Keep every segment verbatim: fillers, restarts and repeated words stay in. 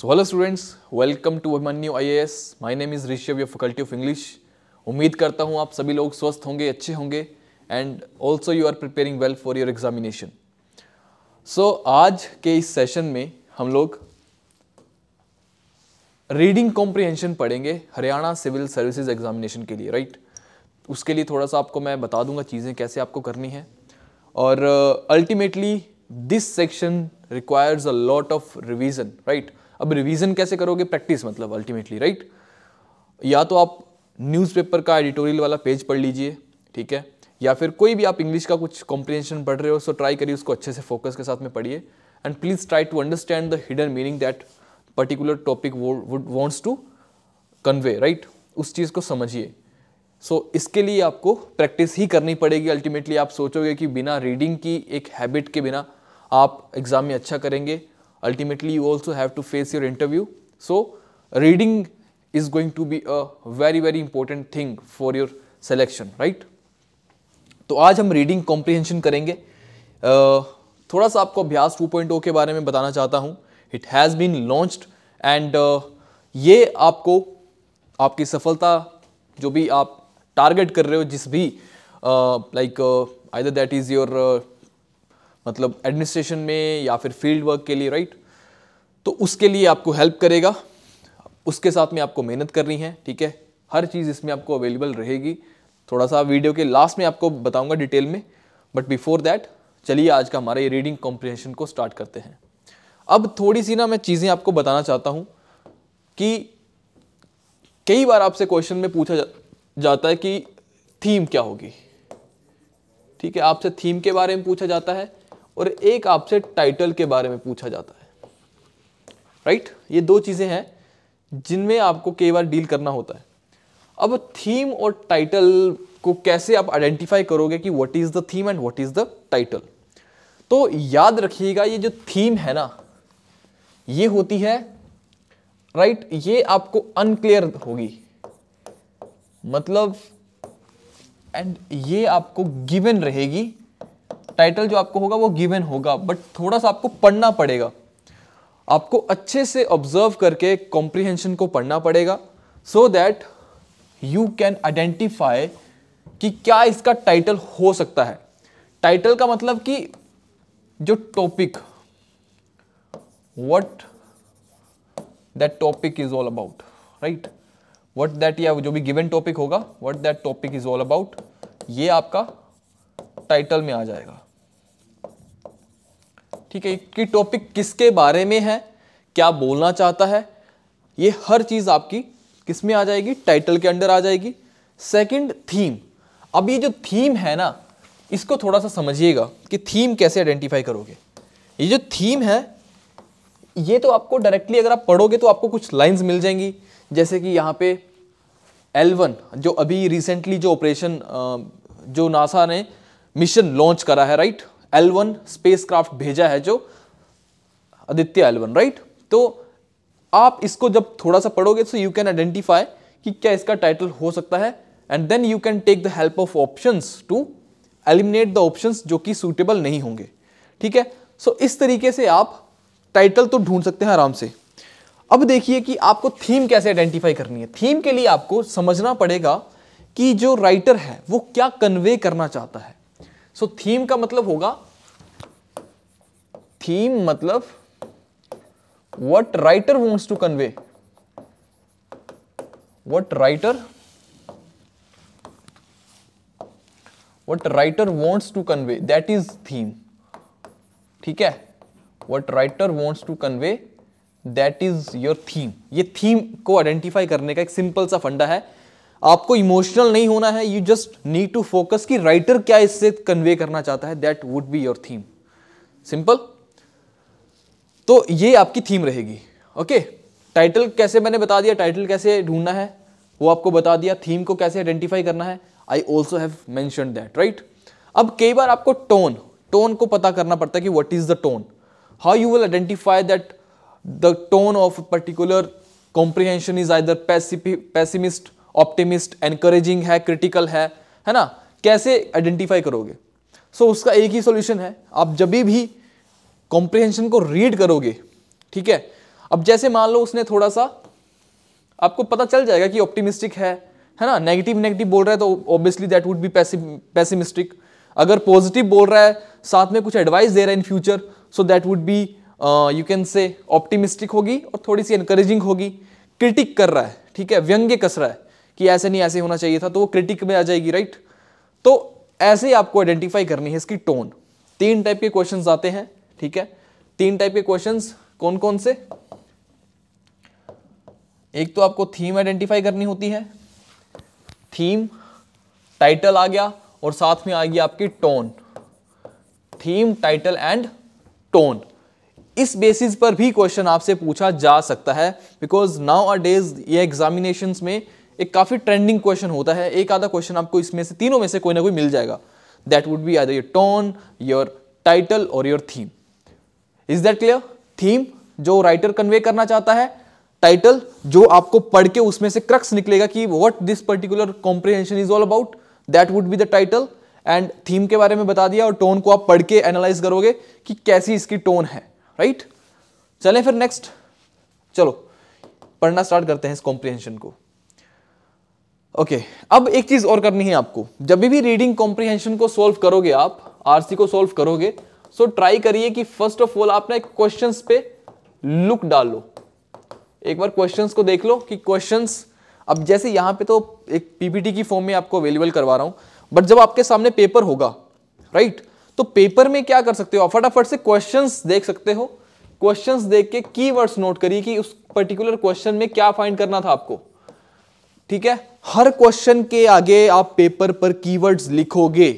So hello students, welcome to Abhimanyu I A S. My name is Rishabh, your faculty of English. उम्मीद करता हूँ आप सभी लोग स्वस्थ होंगे, अच्छे होंगे and also you are preparing well for your examination. So आज के इस सेशन में हम लोग रीडिंग कॉम्प्रिहेंशन पढ़ेंगे हरियाणा सिविल सर्विसेज एग्जामिनेशन के लिए, राइट right? उसके लिए थोड़ा सा आपको मैं बता दूंगा चीज़ें कैसे आपको करनी है, और ultimately this section requires a lot of revision, right. अब रिवीजन कैसे करोगे? प्रैक्टिस, मतलब अल्टीमेटली, राइट. या तो आप न्यूज़पेपर का एडिटोरियल वाला पेज पढ़ लीजिए, ठीक है, या फिर कोई भी आप इंग्लिश का कुछ कॉम्प्रिहेंशन पढ़ रहे हो, सो ट्राई करिए उसको अच्छे से फोकस के साथ में पढ़िए and please try to understand the hidden meaning that particular topic would wants to convey, right. उस चीज़ को समझिए. सो so, इसके लिए आपको प्रैक्टिस ही करनी पड़ेगी. अल्टीमेटली आप सोचोगे कि बिना रीडिंग की एक हैबिट के बिना आप एग्ज़ाम में अच्छा करेंगे. Ultimately you also have to face your interview. So reading is going to be a very very important thing for your selection, right. तो आज हम रीडिंग कॉम्प्रिहेंशन करेंगे. uh, थोड़ा सा आपको अभ्यास टू पॉइंट ओ के बारे में बताना चाहता हूँ. It has been launched and ये आपको आपकी सफलता, जो भी आप टारगेट कर रहे हो, जिस भी like either that is your मतलब एडमिनिस्ट्रेशन में या फिर फील्ड वर्क के लिए, राइट right? तो उसके लिए आपको हेल्प करेगा. उसके साथ में आपको मेहनत करनी है, ठीक है. हर चीज़ इसमें आपको अवेलेबल रहेगी. थोड़ा सा वीडियो के लास्ट में आपको बताऊंगा डिटेल में, बट बिफोर दैट चलिए आज का हमारा ये रीडिंग कॉम्प्रिहेंशन को स्टार्ट करते हैं. अब थोड़ी सी ना मैं चीज़ें आपको बताना चाहता हूँ कि कई बार आपसे क्वेश्चन में पूछा जा, जाता है कि थीम क्या होगी, ठीक है. आपसे थीम के बारे में पूछा जाता है और एक आपसे टाइटल के बारे में पूछा जाता है, राइट right? ये दो चीज़ें हैं जिनमें आपको कई बार डील करना होता है. अब थीम और टाइटल को कैसे आप आइडेंटिफाई करोगे कि what is the theme and what is the title? तो याद रखिएगा, ये जो थीम है ना, ये होती है राइट right? ये आपको अनक्लियर होगी, मतलब, एंड ये आपको गिवन रहेगी. टाइटल जो आपको होगा वो गिवन होगा, बट थोड़ा सा आपको पढ़ना पड़ेगा. आपको अच्छे से ऑब्जर्व करके कॉम्प्रिहेंशन को पढ़ना पड़ेगा so that you can identify कि क्या इसका टाइटल हो सकता है. टाइटल का मतलब कि जो topic, what that topic is all about, right. What that, या जो भी गिवन टॉपिक होगा, what that topic is all about, ये आपका टाइटल में आ जाएगा, ठीक है. कि टॉपिक किसके बारे में है, क्या बोलना चाहता है, ये हर चीज आपकी किसमें आ जाएगी? टाइटल के अंडर आ जाएगी. Second, theme. अब ये जो थीम है ना, इसको थोड़ा सा समझिएगा कि थीम कैसे आइडेंटिफाई करोगे. ये जो थीम है, ये तो आपको डायरेक्टली अगर आप पढ़ोगे तो आपको कुछ लाइंस मिल जाएंगी, जैसे कि यहाँ पे एल वन, जो अभी रिसेंटली जो ऑपरेशन जो नासा ने मिशन लॉन्च करा है, राइट, एल वन स्पेसक्राफ्ट भेजा है जो आदित्य एल वन, राइट. तो आप इसको जब थोड़ा सा पढ़ोगे तो यू कैन आइडेंटिफाई कि क्या इसका टाइटल हो सकता है, and then you can take the help of options to eliminate the options जो कि सूटेबल नहीं होंगे, ठीक है. सो इस तरीके से आप टाइटल तो ढूंढ सकते हैं आराम से. अब देखिए कि आपको थीम कैसे आइडेंटिफाई करनी है. थीम के लिए आपको समझना पड़ेगा कि जो राइटर है वो क्या कन्वे करना चाहता है. सो so, थीम का मतलब होगा, थीम मतलब what writer wants to convey, what writer what writer wants to convey, that is theme, ठीक है. what writer wants to convey that is your theme. ये theme को आइडेंटिफाई करने का एक सिंपल सा फंडा है. आपको इमोशनल नहीं होना है, you just need to focus कि राइटर क्या इससे कन्वे करना चाहता है, that would be your theme, simple. तो ये आपकी थीम रहेगी, ओके. टाइटल कैसे, मैंने बता दिया टाइटल कैसे ढूंढना है वो आपको बता दिया, थीम को कैसे आइडेंटिफाई करना है, I also have mentioned that, right. अब कई बार आपको टोन टोन को पता करना पड़ता है कि what is the tone, how you will identify that the tone of particular comprehension is either pessimist, optimist, encouraging है, क्रिटिकल है, है ना. कैसे आइडेंटिफाई करोगे? सो so, उसका एक ही सोल्यूशन है. आप जब भी कॉम्प्रिहेंशन को रीड करोगे, ठीक है, अब जैसे मान लो उसने थोड़ा सा, आपको पता चल जाएगा कि ऑप्टिमिस्टिक है है ना, नेगेटिव नेगेटिव बोल रहा है तो obviously that would be pessimistic. अगर पॉजिटिव बोल रहा है, साथ में कुछ एडवाइस दे रहा है in future, so that would be you can say optimistic होगी और थोड़ी सी एनकरेजिंग होगी। क्रिटिक कर रहा है, ठीक है, व्यंग्य कस रहा है कि ऐसे नहीं ऐसे होना चाहिए था, तो वो क्रिटिक में आ जाएगी, राइट। तो ऐसे आपको आइडेंटिफाई करनी है इसकी टोन। तीन टाइप के क्वेश्चंस आते हैं, ठीक है, तीन टाइप के क्वेश्चंस कौन कौन से? एक तो आपको थीम आइडेंटिफाई करनी होती है, थीम, टाइटल आ गया और साथ में आ गई आपकी tone. Theme, title and tone, इस बेसिस पर भी क्वेश्चन आपसे पूछा जा सकता है, बिकॉज नाउ अ डेज ये एग्जामिनेशंस में एक काफी ट्रेंडिंग क्वेश्चन होता है। एक आधा क्वेश्चन आपको इसमें से, तीनों में से कोई ना कोई मिल जाएगा। That would be either your tone, your title और your theme. Is that clear? Theme जो राइटर कन्वे करना चाहता है, टाइटल जो आपको पढ़ के उसमें से क्रक्स निकलेगा कि what this particular comprehension is all about, that would be the title. And theme के बारे में बता दिया, और टोन को आप पढ़ के एनालाइज करोगे कि कैसी इसकी टोन है, राइट right? चलें फिर नेक्स्ट, चलो पढ़ना स्टार्ट करते हैं इस कॉम्प्रिहेंशन को। ओके okay, अब एक चीज और करनी है आपको। जब भी रीडिंग कॉम्प्रिहेंशन को सोल्व करोगे, आप आरसी को सोल्व करोगे, सो ट्राई करिए कि फर्स्ट ऑफ ऑल आप ना क्वेश्चंस पे लुक डालो, एक बार क्वेश्चंस को देख लो कि क्वेश्चंस, अब जैसे यहाँ पे तो एक पीपीटी की फॉर्म में आपको अवेलेबल करवा रहा हूँ, बट जब आपके सामने पेपर होगा, राइट right? तो पेपर में क्या कर सकते हो, फटाफट से क्वेश्चंस देख सकते हो। क्वेश्चंस देख के कीवर्ड्स नोट करिए कि उस पर्टिकुलर क्वेश्चन में क्या फाइंड करना था आपको, ठीक है। हर क्वेश्चन के आगे आप पेपर पर कीवर्ड्स लिखोगे,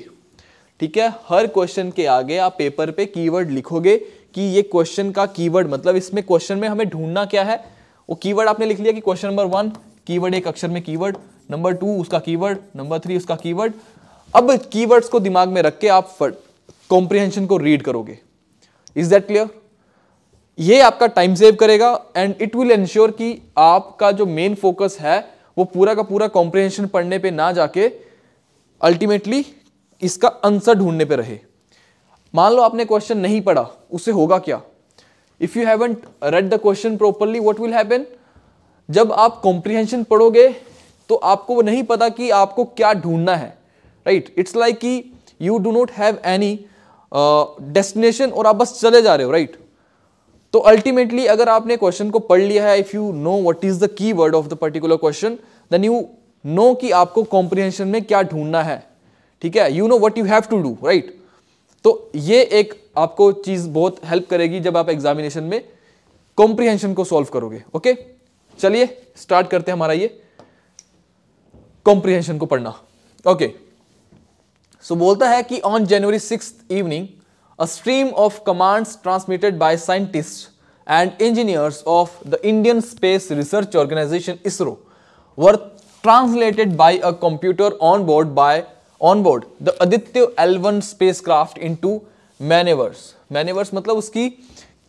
ठीक है, हर क्वेश्चन के आगे आप पेपर पे कीवर्ड लिखोगे कि ये क्वेश्चन का कीवर्ड, मतलब इसमें क्वेश्चन में हमें ढूंढना क्या है। वो कीवर्ड आपने लिख लिया कि क्वेश्चन नंबर वन कीवर्ड एक अक्षर में कीवर्ड, नंबर टू उसका कीवर्ड, नंबर थ्री उसका कीवर्ड। अब कीवर्ड्स को दिमाग में रख के आप कॉम्प्रिहेंशन को रीड करोगे। Is that clear? ये आपका टाइम सेव करेगा एंड इट विल एंश्योर कि आपका जो मेन फोकस है वो पूरा का पूरा कॉम्प्रिहेंशन पढ़ने पे ना जाके अल्टीमेटली इसका आंसर ढूंढने पे रहे। मान लो आपने क्वेश्चन नहीं पढ़ा, उससे होगा क्या? If you haven't read the question properly, what will happen? जब आप कॉम्प्रिहेंशन पढ़ोगे तो आपको वो नहीं पता कि आपको क्या ढूंढना है, राइट। इट्स लाइक कि you do not have any destination और आप बस चले जा रहे हो, राइट right? तो अल्टीमेटली अगर आपने क्वेश्चन को पढ़ लिया है, if you know what is the keyword of the particular question, then you know कि आपको कॉम्प्रिहेंशन में क्या ढूंढना है, ठीक है, you know what you have to do, right. तो ये एक आपको चीज बहुत हेल्प करेगी जब आप एग्जामिनेशन में कॉम्प्रिहेंशन को सॉल्व करोगे। ओके, चलिए स्टार्ट करते हैं हमारा ये कॉम्प्रिहेंशन को पढ़ना। ओके, सो बोलता है कि on January six evening a stream of commands transmitted by scientists and engineers of the Indian Space Research Organization ISRO were translated by a computer on board by on board the Aditya L one spacecraft into maneuvers. Maneuvers मतलब उसकी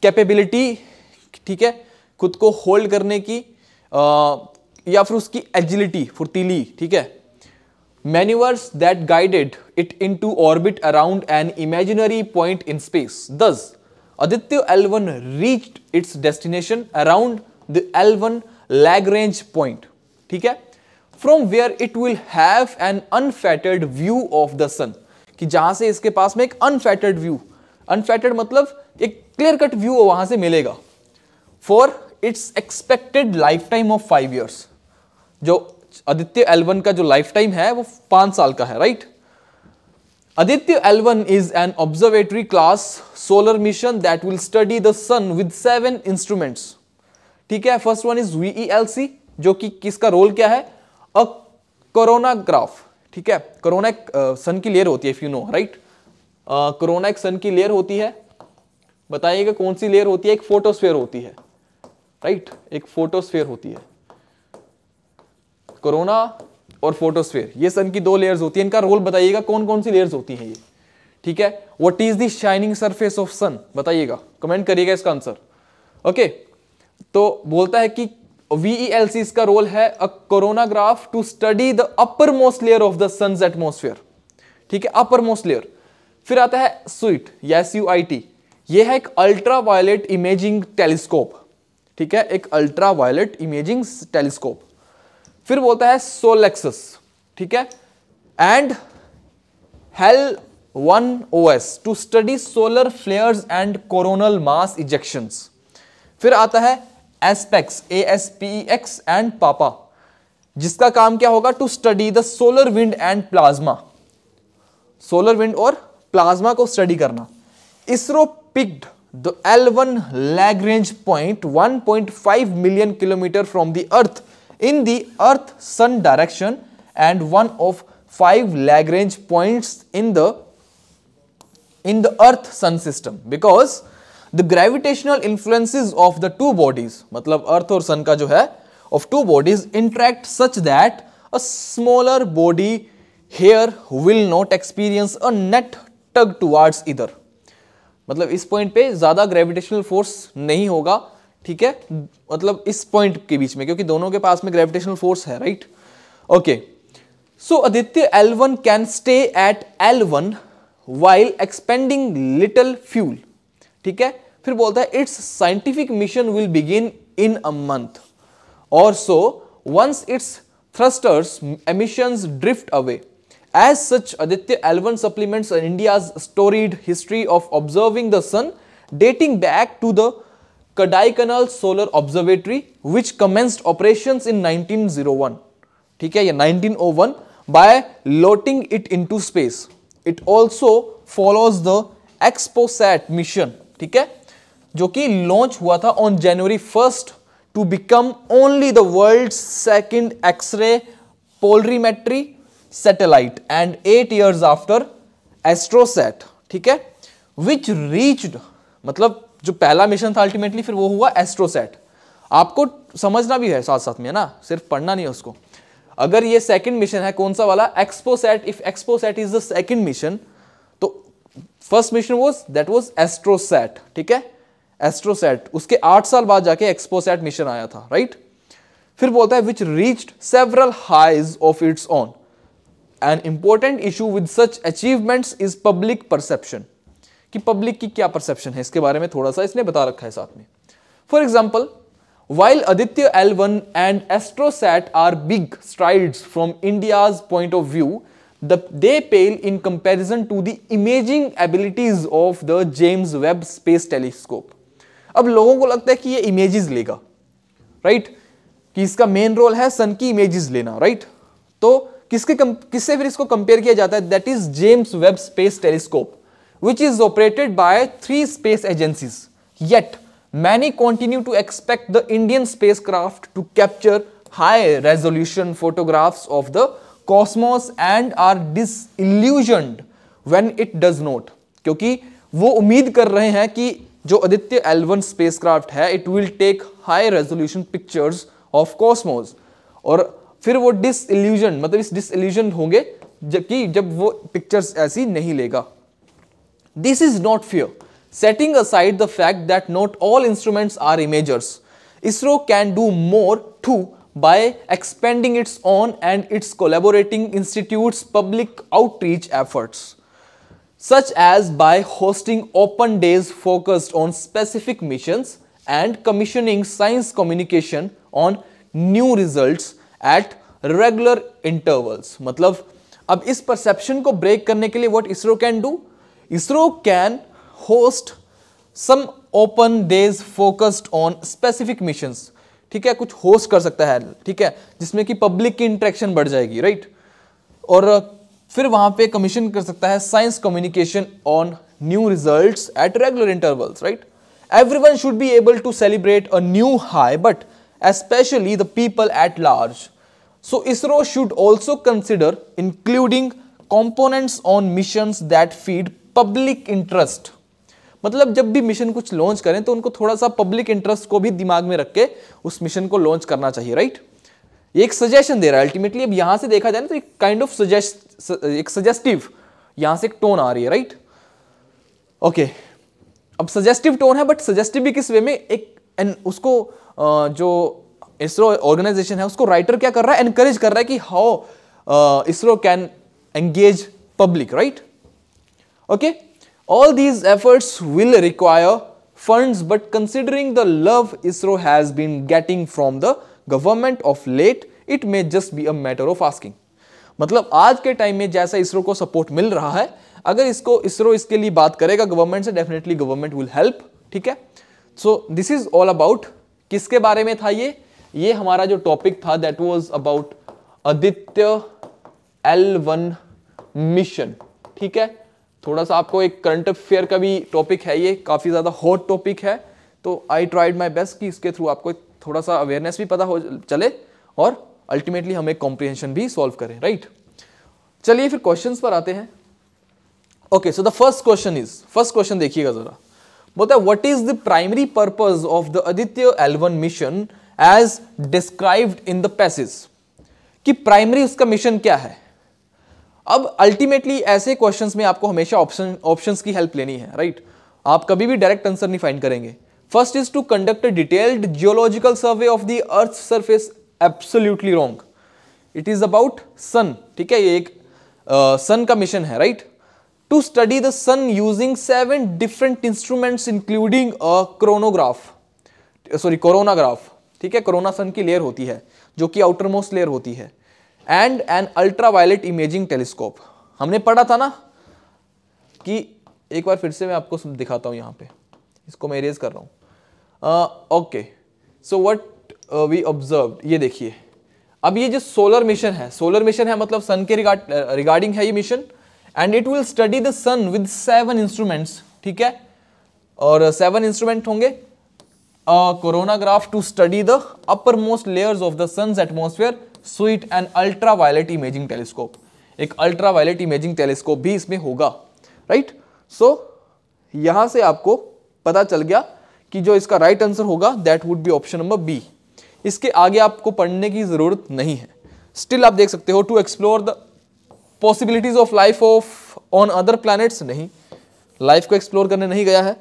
capability, ठीक है, खुद को hold करने की आ, या फिर उसकी agility, फुर्तीली, ठीक है। Maneuvers that guided it into orbit around an imaginary point in space. Thus, Aditya L one reached its destination around the L one Lagrange point. ठीक है? From where it will have an unfettered view of the sun. कि जहाँ से इसके पास में एक unfettered view, unfettered मतलब एक clear cut view वहाँ से मिलेगा. For its expected lifetime of five years. जो आदित्य एल वन का जो लाइफ टाइम है वो पांच साल का है, right. Aditya L one is an observatory class solar mission that will study the sun with seven instruments, ठीक है। फर्स्ट वन इज वीईएलसी, जो कि किसका रोल क्या है, अ कोरोनाग्राफ, ठीक है। कोरोना एक सन की लेयर होती है, if you know, right. Corona एक सन की लेयर होती है, बताइएगा कौन सी लेयर होती है, एक फोटोस्फेयर होती है, राइट right? एक फोटोस्फेयर होती है। कोरोना और फोटोस्फेयर, ये सन की दो लेयर्स होती है। इनका रोल बताइएगा कौन कौन सी लेयर्स होती हैं ये, ठीक है। What is the shining surface of sun, बताइएगा, कमेंट करिएगा इसका आंसर। ओके, तो बोलता है कि वीईएलसी इसका रोल है, a coronagraph to study the upper most layer of the sun's atmosphere, ठीक है, अपर मोस्ट लेयर। फिर आता है स्वीट या एस यू आई टी, यह है एक अल्ट्रा वायलेट इमेजिंग टेलीस्कोप, ठीक है, एक अल्ट्रा वायलेट इमेजिंग टेलीस्कोप। फिर बोलता है सोलेक्सस, ठीक है, and HEL one O S to study solar flares and coronal mass ejections. फिर आता है ASPEX, A S P E X, and PAPA, जिसका काम क्या होगा, to study the solar wind and plasma, solar wind और प्लाज्मा को study करना। ISRO picked the L one Lagrange point one point five million kilometer from the Earth in the Earth Sun direction and one of five Lagrange points in the in the Earth Sun system because the gravitational influences of the two bodies, मतलब Earth और Sun का जो है, of two bodies interact such that a smaller body here will not experience a net tug towards either। मतलब इस point पे ज्यादा gravitational force नहीं होगा, ठीक है, मतलब इस पॉइंट के बीच में, क्योंकि दोनों के पास में ग्रेविटेशनल फोर्स है, right. Okay, so Aditya L one can stay at L one while expending little fuel, ठीक है। फिर बोलता है it's scientific mission will begin in a month और so once its thrusters emissions drift away. As such, Aditya L one supplements India's storied history of observing the sun, dating back to the Kadalikkanal Solar Observatory, which commenced operations in nineteen oh one. ठीक है, ये nineteen oh one by loting it into space. It also follows the XPoSat mission, ठीक है, जो कि launch हुआ था on January first to become only the world's second X-ray polarimetry satellite and eight years after AstroSat, ठीक है, which reached, मतलब जो पहला मिशन था ultimately फिर वो हुआ AstroSat। आपको समझना भी है साथ साथ में, है ना, सिर्फ पढ़ना नहीं है उसको। अगर ये सेकंड मिशन है, कौन सा वाला, XPoSat, if XPoSat is the second mission, तो first mission was that was AstroSat, ठीक है, AstroSat। उसके आठ साल बाद जाके XPoSat मिशन आया था, राइट। फिर बोलता है which reached several highs of its own। An important issue with such achievements is public perception, कि पब्लिक की क्या परसेप्शन है, इसके बारे में थोड़ा सा इसने बता रखा है साथ में। For example, while Aditya L one and AstroSat are big strides from India's point of view, the they pale in comparison to the imaging abilities of the James Webb Space Telescope। अब लोगों को लगता है कि ये images लेगा, right, right? कि इसका मेन रोल है सन की इमेजेस लेना, राइट, right? तो किसके किससे फिर इसको कंपेयर किया जाता है, that is James Webb space telescope which is operated by three space agencies, yet many continue to expect the Indian spacecraft to capture high resolution photographs of the cosmos and are disillusioned when it does not, क्योंकि वो उम्मीद कर रहे हैं कि जो Aditya L one spacecraft है it will take high resolution pictures of cosmos, और फिर वो डिसइल्यूजन, मतलब इस डिसइल्यूजन होंगे जबकि जब वो पिक्चर्स ऐसी नहीं लेगा। This is not fear, setting aside the fact that not all instruments are imagers, ISRO can do more to by expending its own and its collaborating institutes public outreach efforts such as by hosting open days focused on specific missions and commissioning science communication on new results at regular intervals. मतलब अब इस perception को break करने के लिए what ISRO can do, ISRO can host some open days focused on specific missions, ठीक है, कुछ होस्ट कर सकता है, ठीक है, जिसमें कि पब्लिक की इंटरेक्शन बढ़ जाएगी, राइट, और फिर वहां पे कमीशन कर सकता है science communication on new results at regular intervals, right. Everyone should be able to celebrate a new high but especially the people at large, so ISRO should also consider including components on missions that feed public interest। मतलब जब भी mission कुछ launch करें तो उनको थोड़ा सा public interest को भी दिमाग में रख के उस मिशन को लॉन्च करना चाहिए, राइट, right? ये एक सजेशन दे रहा है अल्टीमेटली। अब यहां से देखा जाए ना तो एक काइंड ऑफ सजेस्ट, एक सजेस्टिव यहां से एक टोन आ रही है, राइट, right? Okay okay. अब सजेस्टिव टोन है बट सजेस्टिव भी किस वे में, एक एन उसको जो इसरो ऑर्गेनाइजेशन है उसको राइटर क्या कर रहा है, एनकरेज कर रहा है कि how ISRO can engage public, right. Okay, all these efforts will require funds, but considering the love ISRO has been getting from the government of late, it may just be a matter of asking. मतलब आज के time में जैसा इसरो को support मिल रहा है, अगर इसको इसरो इसके लिए बात करेगा गवर्नमेंट से, डेफिनेटली गवर्नमेंट विल हेल्प, ठीक है। So this is all about, किसके बारे में था ये ये हमारा जो टॉपिक था that was about Aditya L one mission, ठीक है। थोड़ा सा आपको एक करंट अफेयर का भी टॉपिक है, ये काफी ज्यादा हॉट टॉपिक है, तो आई ट्राइड माई बेस्ट कि इसके थ्रू आपको थोड़ा सा अवेयरनेस भी पता हो चले और अल्टीमेटली हमें कॉम्प्रिहेंशन भी सॉल्व करें, राइट। चलिए फिर क्वेश्चंस पर आते हैं। Okay, so the first question is first question देखिएगा जरा, बोलता है what is the primary purpose of the Aditya L one mission as described in the passage, कि प्राइमरी उसका मिशन क्या है। अब अल्टीमेटली ऐसे क्वेश्चंस में आपको हमेशा ऑप्शन ऑप्शंस की हेल्प लेनी है, राइट। आप कभी भी डायरेक्ट आंसर नहीं फाइंड करेंगे। First is to conduct detailed geological survey of the earth surface, absolutely wrong, it is about sun, ठीक है। ये एक सन uh, का मिशन है, right. To study the sun using seven different instruments including chronograph sorry coronagraph, ठीक है। Corona सन की layer होती है जो कि आउटर मोस्ट लेयर होती है, and an ultraviolet imaging telescope. हमने पढ़ा था ना कि एक बार फिर से मैं आपको दिखाता हूं, यहाँ पे इसको मैं इरेज कर रहा हूं। Okay, so what we observed, ये देखिए। अब ये जो सोलर मिशन है सोलर मिशन है मतलब सन के रिगार्ड रिगार्डिंग है ये mission, and it will study the sun with seven instruments, ठीक है। और सेवन इंस्ट्रूमेंट होंगे coronagraph to study the upper most layers of the sun's atmosphere, sweet and ultra violet imaging telescope, एक ultra violet imaging telescope भी इसमें होगा, right. सो यहां से आपको पता चल गया कि जो इसका राइट आंसर होगा that would be option number B. इसके आगे आपको पढ़ने की जरूरत नहीं है। स्टिल आप देख सकते हो, to explore the possibilities of life of on other planets, नहीं, लाइफ को एक्सप्लोर करने नहीं गया है।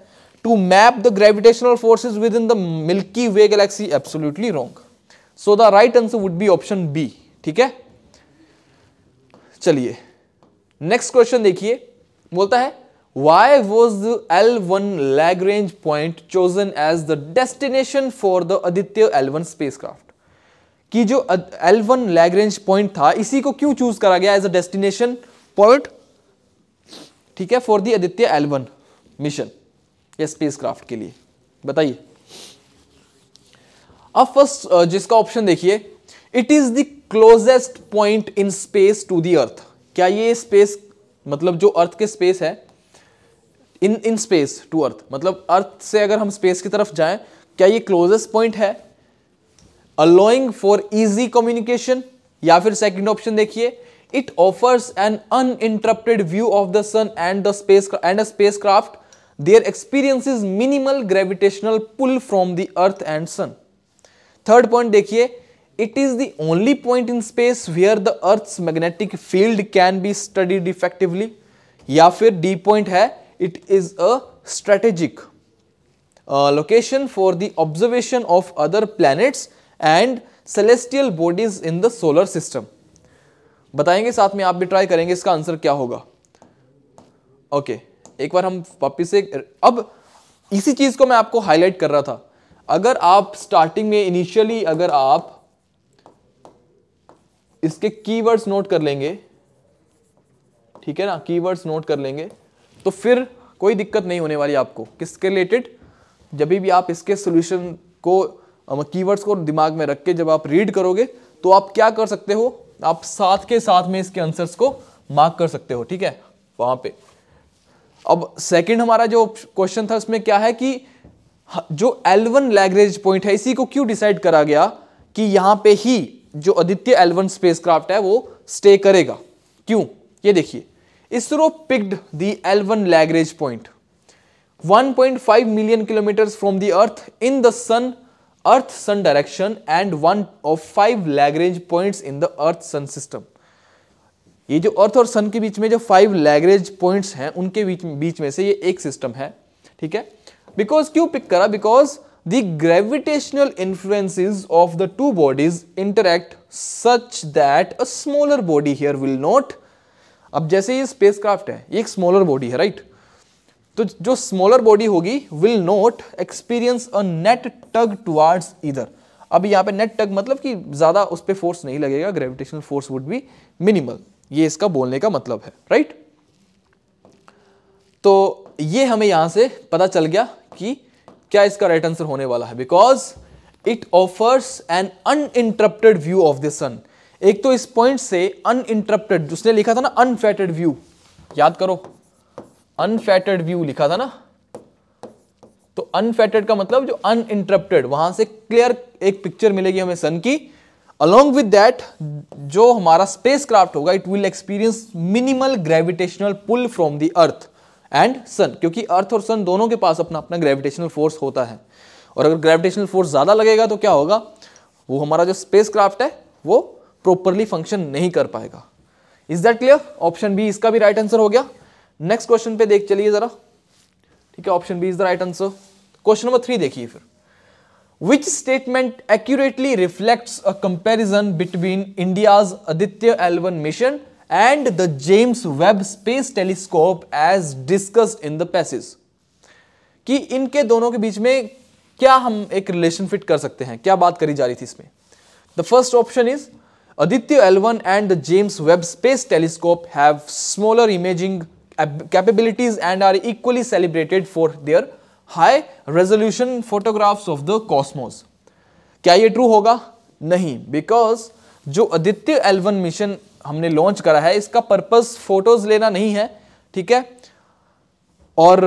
To map the gravitational forces with in the Milky Way galaxy, absolutely wrong. So the right answer would be option B, ठीक है। चलिए next question देखिए, बोलता है Why was the L one Lagrange point chosen as the destination for the Aditya L one spacecraft? कि जो L one Lagrange point था, इसी को क्यों चूज करा गया as a destination point? ठीक है, for the Aditya L one mission या spacecraft के लिए, बताइए। अब फर्स्ट जिसका ऑप्शन देखिए, it is the closest point in space to the earth. क्या ये स्पेस मतलब जो अर्थ के स्पेस है, इन इन स्पेस टू अर्थ मतलब अर्थ से अगर हम स्पेस की तरफ जाएं, क्या ये क्लोजेस्ट पॉइंट है, अलोइंग फॉर इजी कम्युनिकेशन? या फिर सेकंड ऑप्शन देखिए, it offers an uninterrupted view of the sun and the space and a spacecraft there experiences minimal gravitational pull from the earth and sun. Third point देखिए, it is the only point in space where the earth's magnetic field can be studied effectively. या फिर D point है, it is a strategic uh, location for the observation of other planets and celestial bodies in the solar system. बताएंगे साथ में, आप भी try करेंगे इसका आंसर क्या होगा। ओके okay, एक बार हम वापिस से, अब इसी चीज को मैं आपको हाईलाइट कर रहा था। अगर आप स्टार्टिंग में इनिशियली अगर आप इसके कीवर्ड्स नोट कर लेंगे, ठीक है ना, कीवर्ड्स नोट कर लेंगे तो फिर कोई दिक्कत नहीं होने वाली आपको। किसके रिलेटेड? जब भी आप इसके सॉल्यूशन को, कीवर्ड्स को दिमाग में रख के जब आप रीड करोगे तो आप क्या कर सकते हो, आप साथ के साथ में इसके आंसर्स को मार्क कर सकते हो, ठीक है, वहां पे। अब सेकंड हमारा जो क्वेश्चन था उसमें क्या है कि जो एल वन लैग्रेंज पॉइंट है, इसी को क्यों डिसाइड करा गया कि यहाँ पे ही जो आदित्य एल वन स्पेसक्राफ्ट है वो स्टे करेगा, क्यों? ये देखिए, ISRO picked the L one Lagrange point one point five million kilometers from the earth in the sun earth sun direction and one of five Lagrange points in the earth sun system. ये जो अर्थ और सन के बीच में जो five Lagrange points हैं उनके बीच बीच में से ये एक सिस्टम है, ठीक है। बिकॉज क्यों पिक करा? Because the gravitational influences of the two bodies interact such that a smaller body here will not. अब जैसे ये स्पेसक्राफ्ट है, ये एक स्मॉलर बॉडी है, राइट, तो जो स्मॉलर बॉडी होगी will not experience a net tug towards either. अब यहाँ पे नेट टग मतलब कि ज्यादा उस पर फोर्स नहीं लगेगा, gravitational force would be minimal, ये इसका बोलने का मतलब है, राइट। तो ये हमें यहां से पता चल गया कि क्या इसका राइट आंसर होने वाला है, because it offers an uninterrupted view of the sun. एक तो इस पॉइंट से अनइंटरप्टेड, उसने लिखा था ना अनफैटेड व्यू, याद करो अनफैटेड व्यू लिखा था ना, तो अनफैटेड का मतलब जो अनइंटरप्टेड, वहां से क्लियर एक पिक्चर मिलेगी हमें सन की। अलॉन्ग विद दैट जो हमारा स्पेसक्राफ्ट होगा it will experience minimal gravitational pull from the earth and sun, क्योंकि अर्थ और सन दोनों के पास अपना अपना ग्रेविटेशनल फोर्स होता है, और अगर ग्रेविटेशनल फोर्स ज्यादा लगेगा तो क्या होगा, वो हमारा जो स्पेसक्राफ्ट है वो प्रॉपरली फंक्शन नहीं कर पाएगा। Is that clear? Option B इसका भी राइट आंसर हो गया। नेक्स्ट क्वेश्चन पे देख चलिए जरा, ठीक है, option B is the right answer. Question number three देखिए फिर, which statement accurately reflects a comparison between India's Aditya L one mission and the James Webb space telescope as discussed in the passage, कि इनके दोनों के बीच में क्या हम एक रिलेशन फिट कर सकते हैं, क्या बात करी जा रही थी इसमें। The first option is Aditya L one and the James Webb Space Telescope have smaller imaging capabilities and are equally celebrated for their high resolution photographs of the cosmos. क्या ये true होगा? नहीं, because जो Aditya L one मिशन हमने launch करा है इसका पर्पस फोटोज लेना नहीं है, ठीक है, और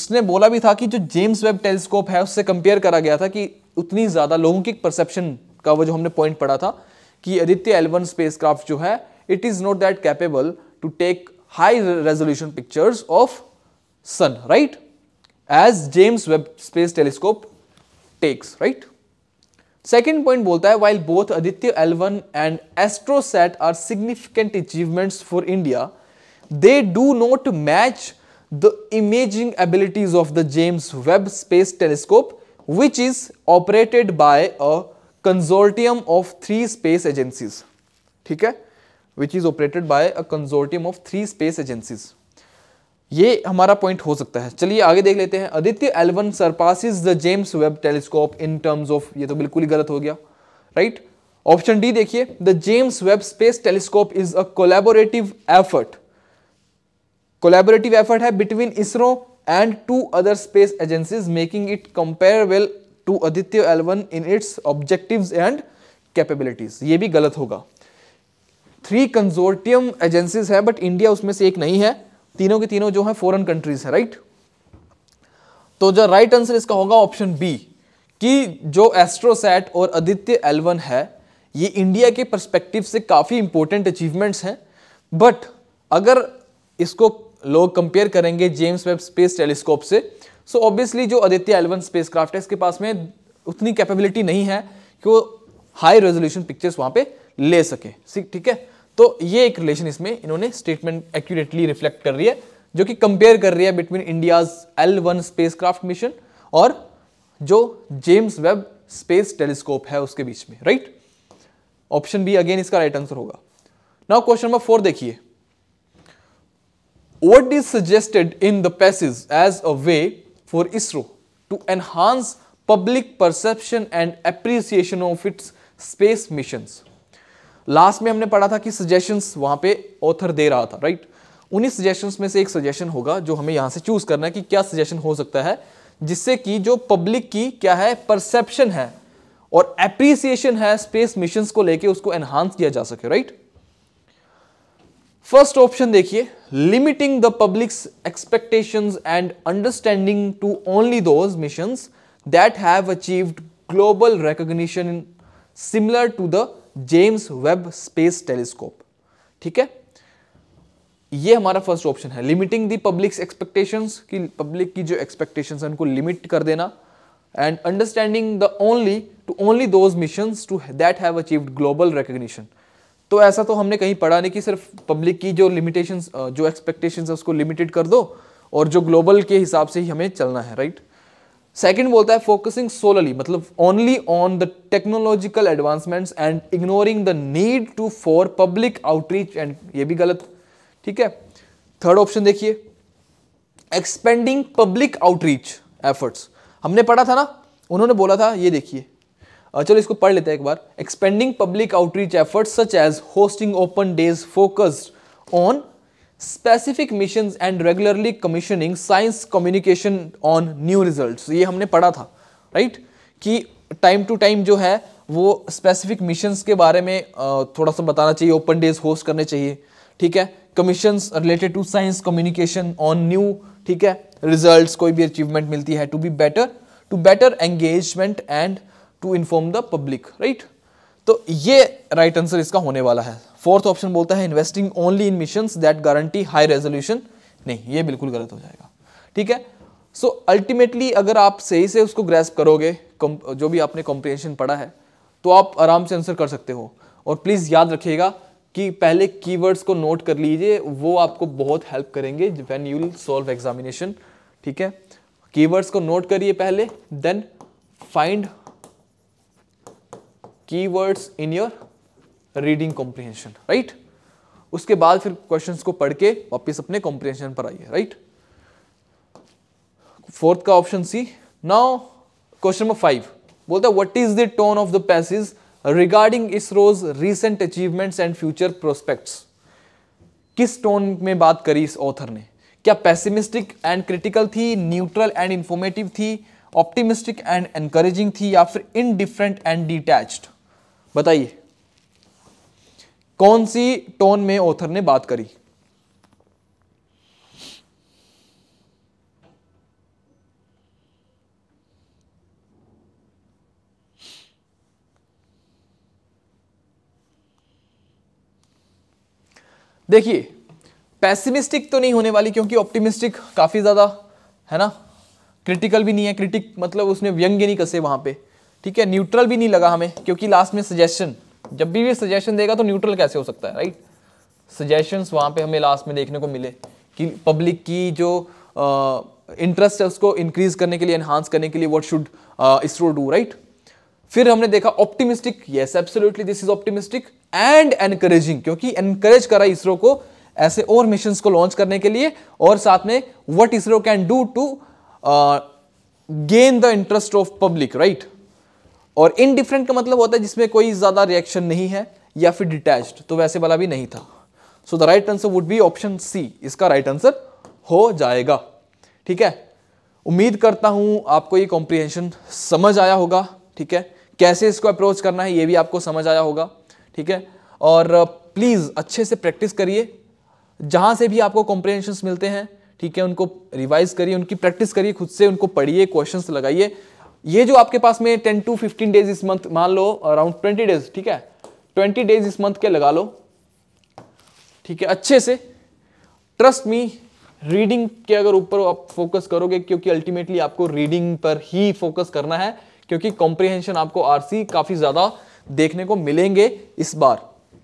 उसने बोला भी था कि जो जेम्स वेब टेलीस्कोप है उससे कंपेयर करा गया था कि उतनी ज्यादा लौकिक परसेप्शन का वो जो हमने पॉइंट पढ़ा था कि आदित्य एल वन स्पेसक्राफ्ट जो है it is not that capable to take high resolution pictures of sun, right, as James Webb space telescope takes, right. Second point बोलता है while both Aditya L one and AstroSat are significant achievements for India, they do not match the imaging abilities of the James Webb space telescope which is operated by a consortium of three space agencies, ठीक है, which is operated by a consortium of three space agencies, ये हमारा point हो सकता है। चलिए आगे देख लेते हैं। Aditya L one surpasses the James Webb telescope in terms of, ये तो बिल्कुल ही गलत हो गया, राइट। ऑप्शन डी देखिए, the James Webb space telescope is a collaborative effort, collaborative effort है between ISRO and two other space agencies making it comparable to Aditya L one in its objectives and capabilities, ये भी गलत होगा। Three consortium agencies है but India उसमें से एक नहीं है, तीनों के तीनों जो है फॉरेन कंट्रीज है, राइट। तो जो राइट आंसर इसका होगा ऑप्शन बी, कि जो एस्ट्रोसैट और आदित्य एल वन है ये इंडिया के पर्सपेक्टिव से काफी इंपॉर्टेंट अचीवमेंट्स हैं, बट अगर इसको लोग कंपेयर करेंगे जेम्स वेब स्पेस टेलीस्कोप से, सो so ऑब्वियसली जो आदित्य एल वन स्पेसक्राफ्ट है इसके पास में उतनी कैपेबिलिटी नहीं है कि वो हाई रेजोल्यूशन पिक्चर्स वहां पे ले सके, ठीक है। तो ये एक रिलेशन इसमें इन्होंने स्टेटमेंट एक्यूरेटली रिफ्लेक्ट कर रही है, जो कि कंपेयर कर रही है between India's L one spacecraft mission और जो जेम्स वेब स्पेस टेलीस्कोप है उसके बीच में, राइट। ऑप्शन बी अगेन इसका राइट आंसर होगा। नाउ क्वेश्चन नंबर फोर देखिए, what is suggested in the passage as a way for ISRO to enhance public perception and appreciation of its space missions. Last में हमने पढ़ा था कि suggestions वहाँ पे author दे रहा था, right? उन्हीं suggestions में से एक suggestion होगा जो हमें यहाँ से choose करना है कि क्या suggestion हो सकता है जिससे कि जो public की क्या है perception है और appreciation है space missions को लेके उसको enhance किया जा सके, right? फर्स्ट ऑप्शन देखिए, limiting the public's expectations and understanding to only those missions that have achieved global recognition similar to the James Webb space telescope, ठीक है, ये हमारा फर्स्ट ऑप्शन है। लिमिटिंग द पब्लिक्स एक्सपेक्टेशंस, कि public की जो expectations हैं उनको लिमिट कर देना, and understanding the only to only those missions to that have achieved global recognition. तो ऐसा तो हमने कहीं पढ़ा नहीं कि सिर्फ पब्लिक की जो लिमिटेशंस जो एक्सपेक्टेशंस है उसको लिमिटेड कर दो और जो ग्लोबल के हिसाब से ही हमें चलना है, राइट। सेकंड बोलता है फोकसिंग सोलरली, मतलब only on the technological advancements and ignoring the need to for public outreach, and ये भी गलत, ठीक है। थर्ड ऑप्शन देखिए, एक्सपेंडिंग पब्लिक आउटरीच एफर्ट्स, हमने पढ़ा था ना, उन्होंने बोला था, ये देखिए, चलो इसको पढ़ लेते हैं एक बार। Expanding public outreach efforts such as hosting open days focused on specific missions and regularly commissioning science communication on new results. ये हमने पढ़ा था राइट right? कि टाइम टू टाइम जो है वो स्पेसिफिक मिशंस के बारे में थोड़ा सा बताना चाहिए, ओपन डेज होस्ट करने चाहिए, ठीक है, commissions related to science communication on new, ठीक है, रिजल्ट्स, कोई भी अचीवमेंट मिलती है, to be better to better engagement and to inform the public right. तो ये राइट right आंसर इसका होने वाला है। फोर्थ ऑप्शन बोलता है investing only in missions that guarantee high resolution, नहीं, ये बिल्कुल गलत हो जाएगा, ठीक है। सो so, अल्टीमेटली अगर आप सही से उसको ग्रेस्प करोगे, जो भी आपने कॉम्प्रिहेंशन पढ़ा है, तो आप आराम से आंसर कर सकते हो। और प्लीज़ याद रखिएगा कि पहले कीवर्ड्स को नोट कर लीजिए, वो आपको बहुत हेल्प करेंगे when you will solve examination, ठीक है। कीवर्ड्स को नोट करिए पहले, then find keywords in your reading comprehension right. उसके बाद फिर क्वेश्चंस को पढ़ के वापस अपने कॉम्प्रिहेंशन पर आइए राइट। फोर्थ का option C. Now question number five बोलता है what is the tone of the passage regarding ISRO's recent achievements and future prospects. किस टोन में बात करी इस ऑथर ने? क्या पेसिमिस्टिक एंड क्रिटिकल थी, न्यूट्रल एंड इंफॉर्मेटिव थी, ऑप्टिमिस्टिक एंड एनकरेजिंग थी, या फिर इनडिफरेंट एंड डिटैच्ड? बताइए कौन सी टोन में ऑथर ने बात करी। देखिए पैसिमिस्टिक तो नहीं होने वाली, क्योंकि ऑप्टिमिस्टिक काफ़ी ज़्यादा है ना, क्रिटिकल भी नहीं है, क्रिटिक मतलब उसने व्यंग्य नहीं कसे वहाँ पे, ठीक है। न्यूट्रल भी नहीं लगा हमें, क्योंकि लास्ट में सजेशन, जब भी भी सजेशन देगा तो न्यूट्रल कैसे हो सकता है राइट। सजेशंस वहाँ पे हमें लास्ट में देखने को मिले कि पब्लिक की जो इंटरेस्ट है उसको इंक्रीज करने के लिए, एनहांस करने के लिए, what should ISRO do right. फिर हमने देखा optimistic, yes absolutely this is optimistic, and encouraging, क्योंकि एनकरेज करा इसरो को ऐसे और मिशंस को लॉन्च करने के लिए, और साथ में what ISRO can do to gain the interest of public right. और इनडिफरेंट का मतलब होता है जिसमें कोई ज्यादा रिएक्शन नहीं है, या फिर डिटैच्ड, तो वैसे वाला भी नहीं था। So the right answer would be option C, इसका राइट right आंसर हो जाएगा, ठीक है। उम्मीद करता हूं आपको ये कॉम्प्रिहेंशन समझ आया होगा, ठीक है, कैसे इसको अप्रोच करना है ये भी आपको समझ आया होगा, ठीक है। और प्लीज़ अच्छे से प्रैक्टिस करिए, जहाँ से भी आपको कॉम्प्रिहेंशंस मिलते हैं, ठीक है, उनको रिवाइज करिए, उनकी प्रैक्टिस करिए, खुद से उनको पढ़िए, क्वेश्चंस लगाइए। ये जो आपके पास में टेन टू फिफ्टीन डेज इस मंथ, मान लो अराउंड ट्वेंटी डेज, ठीक है, ट्वेंटी डेज इस मंथ के लगा लो, ठीक है, अच्छे से। ट्रस्ट मी, रीडिंग के अगर ऊपर आप फोकस करोगे, क्योंकि अल्टीमेटली आपको रीडिंग पर ही फोकस करना है, क्योंकि कॉम्प्रिहेंशन आपको आरसी काफ़ी ज़्यादा देखने को मिलेंगे इस बार,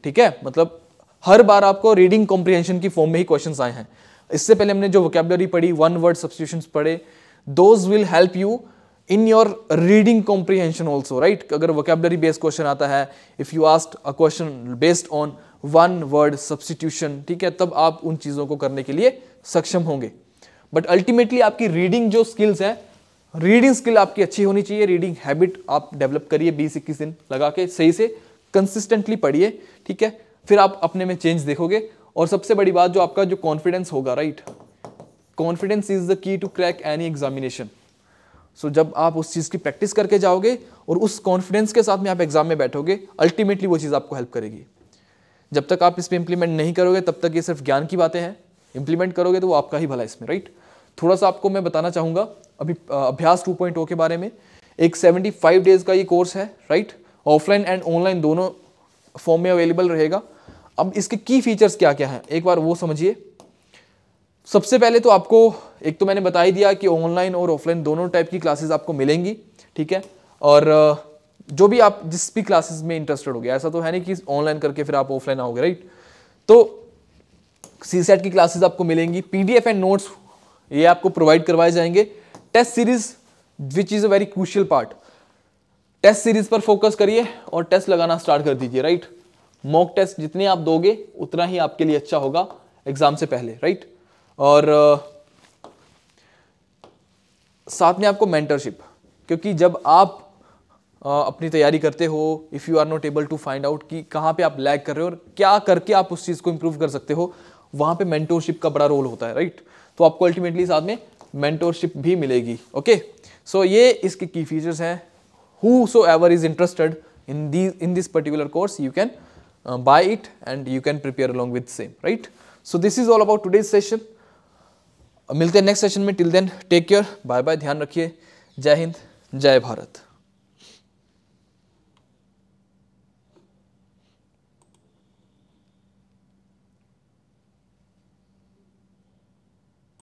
ठीक है। मतलब हर बार आपको रीडिंग कॉम्प्रिहेंशन की फॉर्म में ही क्वेश्चंस आए हैं। इससे पहले हमने जो वोकैबुलरी पढ़ी, वन वर्ड सब्स्टिट्यूशंस पढ़े, those will help you in your reading comprehension also right. अगर वोकैबुलरी बेस्ड क्वेश्चन आता है, if you asked a question based on one word substitution, ठीक है, तब आप उन चीज़ों को करने के लिए सक्षम होंगे। बट अल्टीमेटली आपकी रीडिंग जो स्किल्स है, रीडिंग स्किल आपकी अच्छी होनी चाहिए, रीडिंग हैबिट आप डेवलप करिए, बीस इक्कीस दिन लगा के सही से कंसिस्टेंटली पढ़िए, ठीक है, फिर आप अपने में चेंज देखोगे। और सबसे बड़ी बात, जो आपका जो कॉन्फिडेंस होगा right, confidence is the key to crack any examination. So जब आप उस चीज़ की प्रैक्टिस करके जाओगे और उस कॉन्फिडेंस के साथ में आप एग्जाम में बैठोगे, अल्टीमेटली वो चीज़ आपको हेल्प करेगी। जब तक आप इस पर इंप्लीमेंट नहीं करोगे तब तक ये सिर्फ ज्ञान की बातें हैं, इंप्लीमेंट करोगे तो वो आपका ही भला इसमें राइट। थोड़ा सा आपको मैं बताना चाहूँगा अभी अभ्यास टू पॉइंट ओ के बारे में। एक पचहत्तर डेज का ये कोर्स है राइट, ऑफलाइन एंड ऑनलाइन दोनों फॉर्म में अवेलेबल रहेगा। अब इसके की फीचर्स क्या क्या हैं एक बार वो समझिए। सबसे पहले तो आपको, एक तो मैंने बता ही दिया कि ऑनलाइन और ऑफलाइन दोनों टाइप की क्लासेस आपको मिलेंगी, ठीक है। और जो भी आप जिस भी क्लासेस में इंटरेस्टेड हो गए, ऐसा तो है नहीं कि ऑनलाइन करके फिर आप ऑफलाइन आओगे राइट। तो सी सेट की क्लासेज आपको मिलेंगी, P D F and notes ये आपको प्रोवाइड करवाए जाएंगे। Test series which is a very crucial part, test series पर फोकस करिए और टेस्ट लगाना स्टार्ट कर दीजिए राइट। मॉक टेस्ट जितने आप दोगे उतना ही आपके लिए अच्छा होगा एग्जाम से पहले राइट। और साथ में आपको मेंटरशिप, क्योंकि जब आप आ, अपनी तैयारी करते हो, if you are not able to find out कि कहाँ पे आप लैग कर रहे हो और क्या करके आप उस चीज़ को इम्प्रूव कर सकते हो, वहाँ पे मेंटरशिप का बड़ा रोल होता है, राइट। तो आपको अल्टीमेटली साथ में मेंटरशिप भी मिलेगी। ओके, सो ये इसके की फीचर्स हैं। Whosoever is interested in the in this particular course, you can buy it and you can prepare along with same, right. So this is all about today's session. मिलते हैं next session में। Till then take care, bye bye, ध्यान रखिए। जय हिंद, जय भारत।